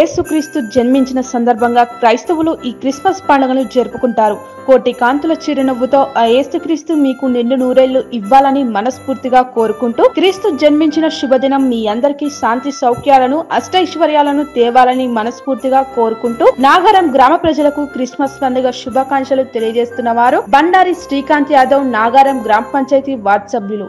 ఏసుక్రీస్తు జన్మించిన సందర్భంగా క్రైస్తవులు ఈ క్రిస్మస్ పండుగను జరుపుకుంటారు. కోటి కాంతుల చిరునవ్వుతో ఆ ఏసుక్రీస్తు మీకు నిండు నూరేళ్లు ఇవ్వాలని మనస్ఫూర్తిగా కోరుకుంటూ, క్రీస్తు జన్మించిన శుభదినం మీ అందరికీ శాంతి సౌఖ్యాలను అష్టైశ్వర్యాలను తేవాలని మనస్ఫూర్తిగా కోరుకుంటూ నాగరం గ్రామ ప్రజలకు క్రిస్మస్ పండుగ శుభాకాంక్షలు తెలియజేస్తున్న వారు బండారి శ్రీకాంత్ యాదవ్, నాగరం గ్రామ పంచాయతీ వార్డు సభ్యులు.